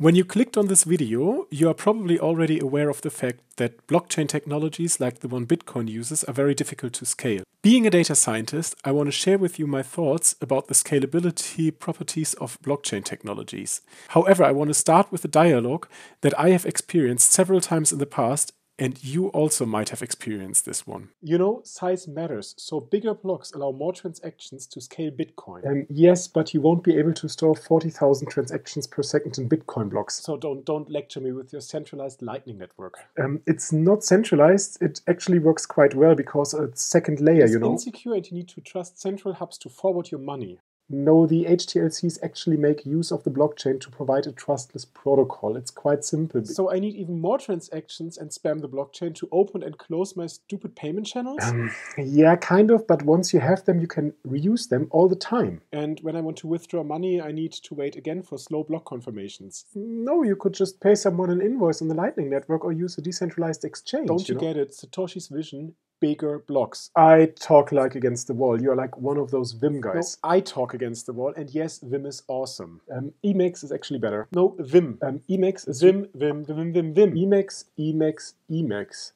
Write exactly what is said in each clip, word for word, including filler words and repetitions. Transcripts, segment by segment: When you clicked on this video, you are probably already aware of the fact that blockchain technologies like the one Bitcoin uses are very difficult to scale. Being a data scientist, I want to share with you my thoughts about the scalability properties of blockchain technologies. However, I want to start with a dialogue that I have experienced several times in the past, and you also might have experienced this one. You know, size matters, so bigger blocks allow more transactions to scale Bitcoin. Um, yes, but you won't be able to store forty thousand transactions per second in Bitcoin blocks. So don't, don't lecture me with your centralized Lightning Network. Um, it's not centralized. It actually works quite well because it's second layer, it's you know. It's insecure and you need to trust central hubs to forward your money. No, the H T L Cs actually make use of the blockchain to provide a trustless protocol. It's quite simple. So I need even more transactions and spam the blockchain to open and close my stupid payment channels? Um, yeah, kind of, but once you have them, you can reuse them all the time. And when I want to withdraw money, I need to wait again for slow block confirmations. No, you could just pay someone an invoice on the Lightning Network or use a decentralized exchange. Don't you, you know? Get it? Satoshi's vision. Bigger blocks. I talk like against the wall. You're like one of those Vim guys. No, I talk against the wall, and yes, Vim is awesome. Um, Emacs is actually better. No, Vim. Um, Emacs is Vim, Vim, Vim, Vim, Vim, Vim. Emacs, Emacs, Emacs.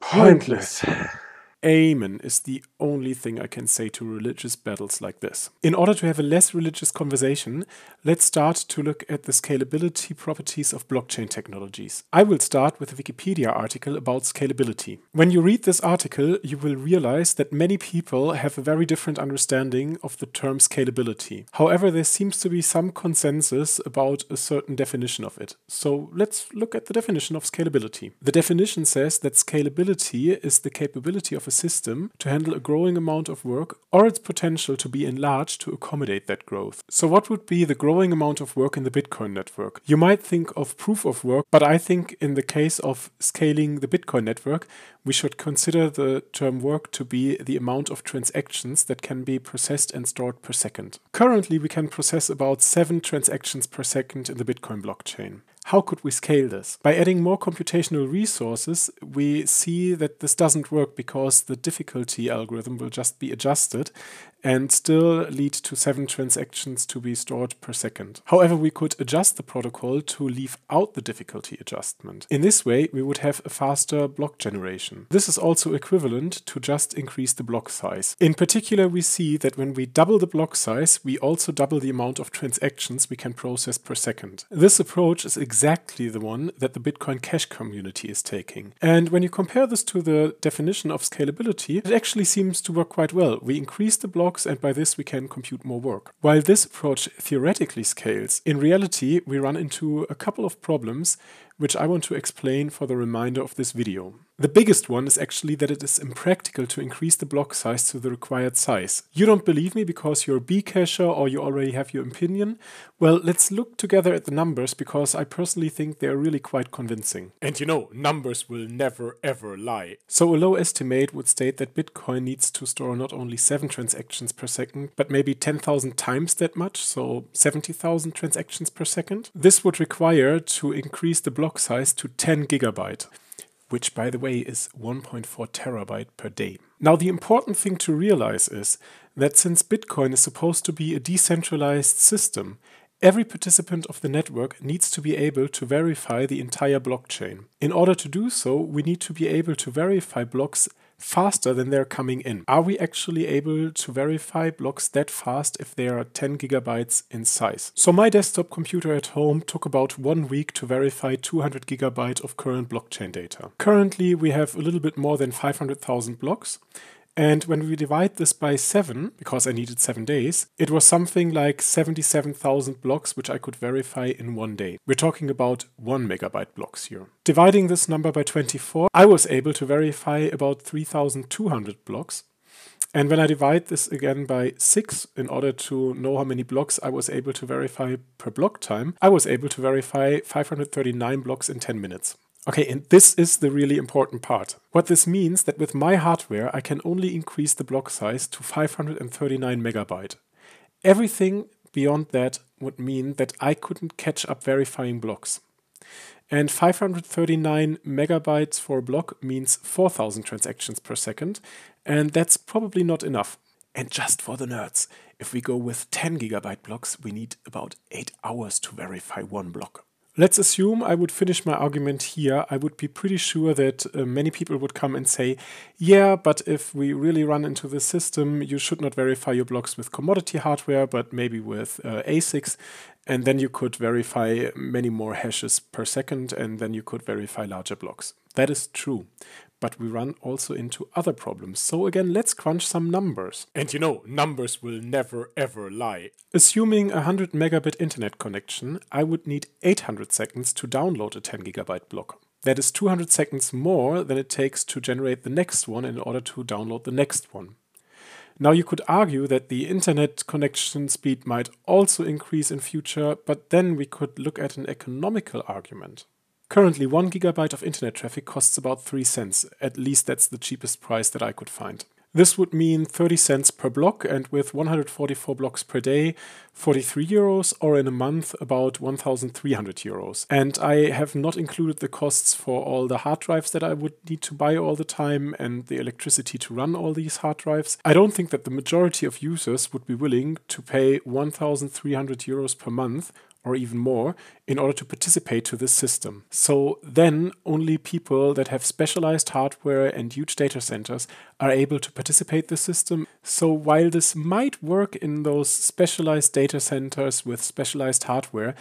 Pointless. Amen is the only thing I can say to religious battles like this. In order to have a less religious conversation, let's start to look at the scalability properties of blockchain technologies. I will start with a Wikipedia article about scalability. When you read this article, you will realize that many people have a very different understanding of the term scalability. However, there seems to be some consensus about a certain definition of it. So let's look at the definition of scalability. The definition says that scalability is the capability of a system to handle a growing amount of work or its potential to be enlarged to accommodate that growth. So what would be the growing amount of work in the Bitcoin network? You might think of proof of work, but I think in the case of scaling the Bitcoin network, we should consider the term work to be the amount of transactions that can be processed and stored per second. Currently, we can process about seven transactions per second in the Bitcoin blockchain. How could we scale this? By adding more computational resources, we see that this doesn't work because the difficulty algorithm will just be adjusted and still lead to seven transactions to be stored per second. However, we could adjust the protocol to leave out the difficulty adjustment. In this way, we would have a faster block generation. This is also equivalent to just increase the block size. In particular, we see that when we double the block size, we also double the amount of transactions we can process per second. This approach is exactly exactly the one that the Bitcoin Cash community is taking. And when you compare this to the definition of scalability, it actually seems to work quite well. We increase the blocks and by this we can compute more work. While this approach theoretically scales, in reality we run into a couple of problems which I want to explain for the remainder of this video. The biggest one is actually that it is impractical to increase the block size to the required size. You don't believe me because you're a Bcacher or you already have your opinion? Well, let's look together at the numbers because I personally think they're really quite convincing. And you know, numbers will never ever lie. So a low estimate would state that Bitcoin needs to store not only seven transactions per second, but maybe ten thousand times that much, so seventy thousand transactions per second. This would require to increase the block size to ten gigabyte. Which, by the way, is one point four terabyte per day. Now, the important thing to realize is that since Bitcoin is supposed to be a decentralized system, every participant of the network needs to be able to verify the entire blockchain. In order to do so, we need to be able to verify blocks faster than they're coming in. Are we actually able to verify blocks that fast if they are ten gigabytes in size? So my desktop computer at home took about one week to verify two hundred gigabyte of current blockchain data. Currently, we have a little bit more than five hundred thousand blocks. And when we divide this by seven, because I needed seven days, it was something like seventy-seven thousand blocks, which I could verify in one day. We're talking about one megabyte blocks here. Dividing this number by twenty-four, I was able to verify about three thousand two hundred blocks. And when I divide this again by six, in order to know how many blocks I was able to verify per block time, I was able to verify five hundred thirty-nine blocks in ten minutes. Okay, and this is the really important part. What this means that with my hardware, I can only increase the block size to five hundred thirty-nine megabyte. Everything beyond that would mean that I couldn't catch up verifying blocks. And five hundred thirty-nine megabytes for a block means four thousand transactions per second, and that's probably not enough. And just for the nerds, if we go with ten gigabyte blocks, we need about eight hours to verify one block. Let's assume I would finish my argument here. I would be pretty sure that uh, many people would come and say, yeah, but if we really run into the system, you should not verify your blocks with commodity hardware, but maybe with uh, A SICs. And then you could verify many more hashes per second, and then you could verify larger blocks. That is true. But we run also into other problems. So again, let's crunch some numbers. And you know, numbers will never ever lie. Assuming a one hundred megabit internet connection, I would need eight hundred seconds to download a ten gigabyte block. That is two hundred seconds more than it takes to generate the next one in order to download the next one. Now you could argue that the internet connection speed might also increase in future, but then we could look at an economical argument. Currently, one gigabyte of internet traffic costs about three cents. At least that's the cheapest price that I could find. This would mean thirty cents per block, and with one hundred forty-four blocks per day, forty-three euros, or in a month, about one thousand three hundred euros. And I have not included the costs for all the hard drives that I would need to buy all the time and the electricity to run all these hard drives. I don't think that the majority of users would be willing to pay one thousand three hundred euros per month or even more, in order to participate to this system. So then only people that have specialized hardware and huge data centers are able to participate in the system. So while this might work in those specialized data centers with specialized hardware,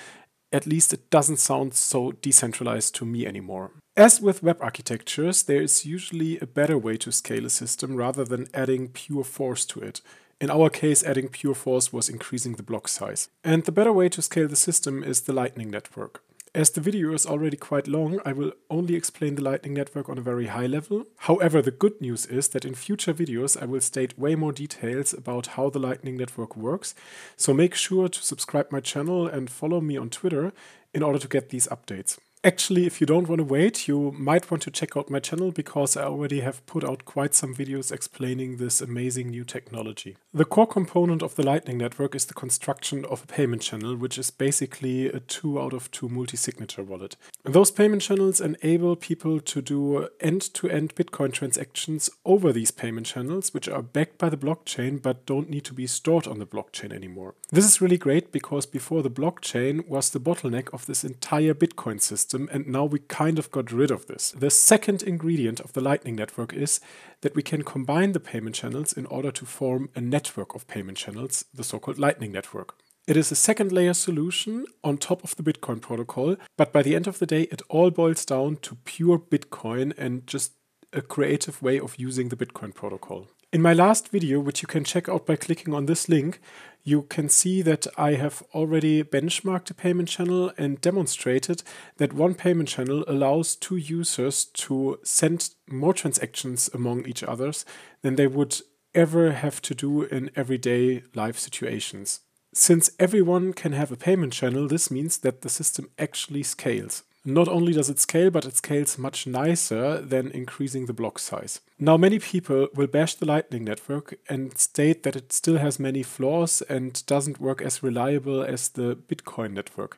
at least it doesn't sound so decentralized to me anymore. As with web architectures, there is usually a better way to scale a system rather than adding pure force to it. In our case, adding pure force was increasing the block size. And the better way to scale the system is the Lightning Network. As the video is already quite long, I will only explain the Lightning Network on a very high level. However, the good news is that in future videos I will state way more details about how the Lightning Network works, so make sure to subscribe my channel and follow me on Twitter in order to get these updates. Actually, if you don't want to wait, you might want to check out my channel because I already have put out quite some videos explaining this amazing new technology. The core component of the Lightning Network is the construction of a payment channel, which is basically a two out of two multi-signature wallet. Those payment channels enable people to do end-to-end Bitcoin transactions over these payment channels, which are backed by the blockchain but don't need to be stored on the blockchain anymore. This is really great because before the blockchain was the bottleneck of this entire Bitcoin system. And now we kind of got rid of this. The second ingredient of the Lightning Network is that we can combine the payment channels in order to form a network of payment channels, the so-called Lightning Network. It is a second layer solution on top of the Bitcoin protocol, but by the end of the day, it all boils down to pure Bitcoin and just a creative way of using the Bitcoin protocol. In my last video, which you can check out by clicking on this link, you can see that I have already benchmarked a payment channel and demonstrated that one payment channel allows two users to send more transactions among each others than they would ever have to do in everyday life situations. Since everyone can have a payment channel, this means that the system actually scales. Not only does it scale, but it scales much nicer than increasing the block size. Now, many people will bash the Lightning Network and state that it still has many flaws and doesn't work as reliable as the Bitcoin network.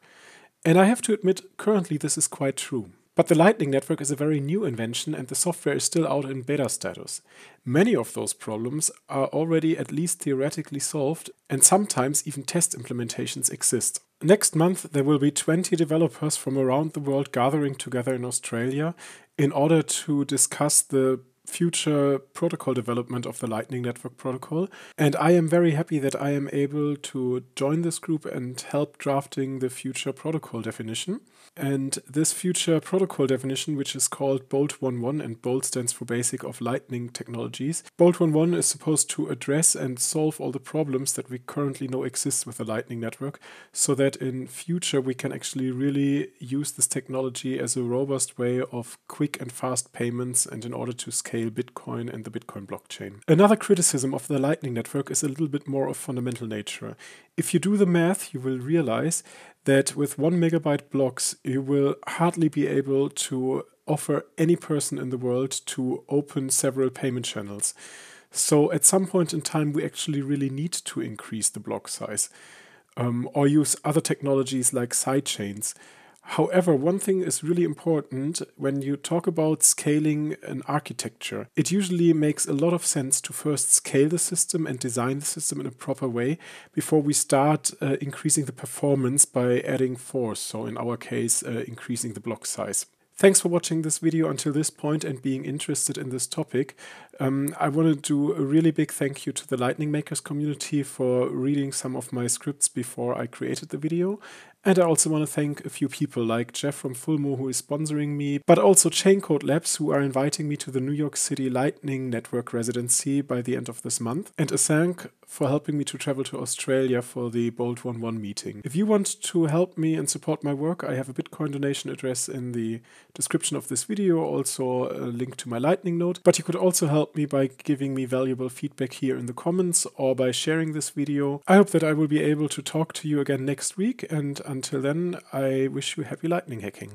And I have to admit, currently this is quite true. But the Lightning Network is a very new invention and the software is still out in beta status. Many of those problems are already at least theoretically solved, and sometimes even test implementations exist. Next month there will be twenty developers from around the world gathering together in Australia in order to discuss the future protocol development of the Lightning Network protocol, and I am very happy that I am able to join this group and help drafting the future protocol definition. And this future protocol definition, which is called B O L T eleven, and B O L T stands for Basic of Lightning Technologies. B O L T eleven is supposed to address and solve all the problems that we currently know exist with the Lightning Network, so that in future we can actually really use this technology as a robust way of quick and fast payments and in order to scale Bitcoin and the Bitcoin blockchain. Another criticism of the Lightning Network is a little bit more of fundamental nature. If you do the math, you will realize that with one megabyte blocks, you will hardly be able to offer any person in the world to open several payment channels. So at some point in time, we actually really need to increase the block size um, or use other technologies like sidechains. However, one thing is really important when you talk about scaling an architecture. It usually makes a lot of sense to first scale the system and design the system in a proper way before we start uh, increasing the performance by adding force. So in our case, uh, increasing the block size. Thanks for watching this video until this point and being interested in this topic. Um, I want to do a really big thank you to the Lightning Makers community for reading some of my scripts before I created the video. And I also want to thank a few people like Jeff from Fulmo, who is sponsoring me, but also Chaincode Labs, who are inviting me to the New York City Lightning Network residency by the end of this month, and Asank for helping me to travel to Australia for the bolt eleven meeting. If you want to help me and support my work, I have a Bitcoin donation address in the description of this video, also a link to my Lightning node, but you could also help me by giving me valuable feedback here in the comments or by sharing this video. I hope that I will be able to talk to you again next week, and I'm Until then, I wish you happy lightning hacking.